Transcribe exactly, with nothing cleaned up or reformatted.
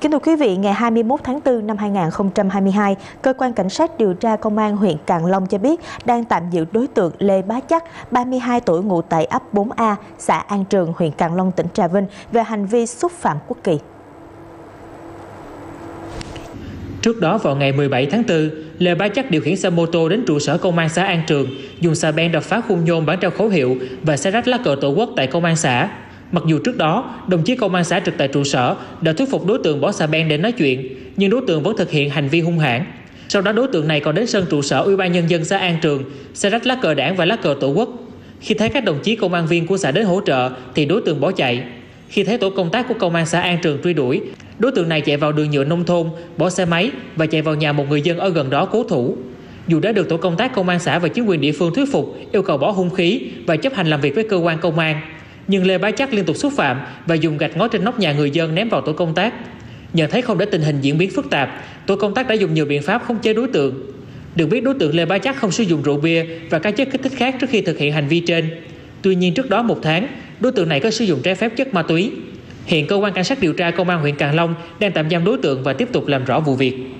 Kính thưa quý vị, ngày hai mươi mốt tháng tư năm hai nghìn không trăm hai mươi hai, Cơ quan Cảnh sát điều tra Công an huyện Càng Long cho biết đang tạm giữ đối tượng Lê Bá Chắc, ba mươi hai tuổi, ngụ tại ấp bốn A, xã An Trường, huyện Càng Long, tỉnh Trà Vinh về hành vi xúc phạm quốc kỳ. Trước đó, vào ngày mười bảy tháng tư, Lê Bá Chắc điều khiển xe mô tô đến trụ sở Công an xã An Trường, dùng xà beng đập phá khung nhôm, bản treo khẩu hiệu và xé rách lá cờ Tổ quốc tại Công an xã. Mặc dù trước đó, đồng chí Công an xã trực tại trụ sở đã thuyết phục đối tượng bỏ xà beng để nói chuyện, nhưng đối tượng vẫn thực hiện hành vi hung hãn. Sau đó, đối tượng này còn đến sân trụ sở Ủy ban Nhân dân xã An Trường, xé rách lá cờ Đảng và lá cờ Tổ quốc. Khi thấy các đồng chí công an viên của xã đến hỗ trợ, thì đối tượng bỏ chạy. Khi thấy tổ công tác của Công an xã An Trường truy đuổi, đối tượng này chạy vào đường nhựa nông thôn, bỏ xe máy và chạy vào nhà một người dân ở gần đó cố thủ. Dù đã được tổ công tác Công an xã và chính quyền địa phương thuyết phục, yêu cầu bỏ hung khí và chấp hành làm việc với cơ quan công an, nhưng Lê Bá Chắc liên tục xúc phạm và dùng gạch ngói trên nóc nhà người dân ném vào tổ công tác. Nhận thấy không để tình hình diễn biến phức tạp, tổ công tác đã dùng nhiều biện pháp khống chế đối tượng. Được biết, đối tượng Lê Bá Chắc không sử dụng rượu bia và các chất kích thích khác trước khi thực hiện hành vi trên. Tuy nhiên, trước đó một tháng, đối tượng này có sử dụng trái phép chất ma túy. Hiện cơ quan cảnh sát điều tra Công an huyện Càng Long đang tạm giam đối tượng và tiếp tục làm rõ vụ việc.